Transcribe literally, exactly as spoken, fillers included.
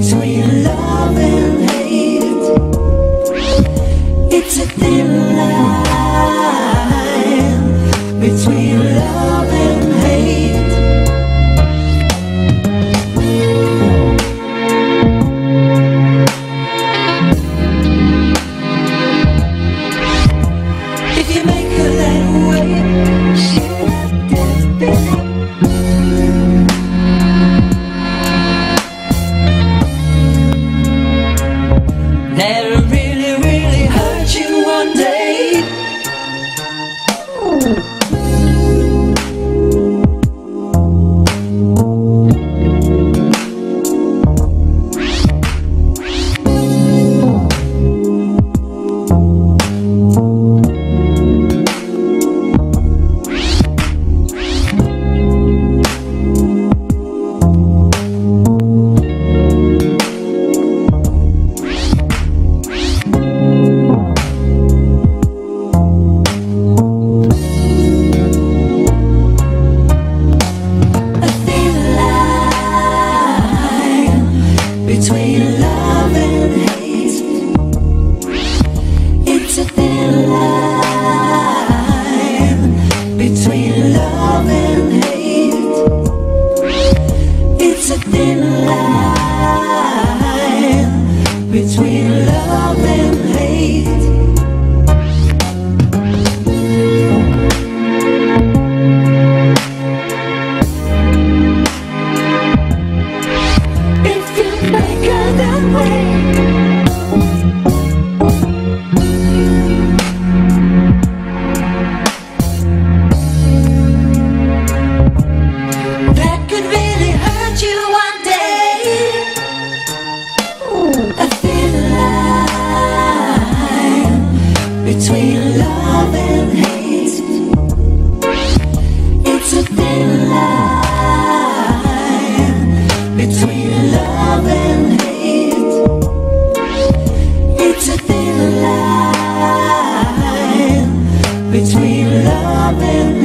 between love and hate. It's a thin line between love and hate. If you make her that way, she'll disappear. That'll really, really hurt you one day. Between love and hate, it's a thin line. Between love and hate, it's a thin line. Between love and hate. Between love and hate, it's a thin line. Between love and hate, it's a thin line. Between love and hate.